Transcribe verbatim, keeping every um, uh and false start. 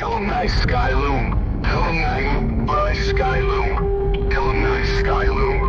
Tella'nai Skyloom, Tella'nai Skyloom, Tella'nai Skyloom.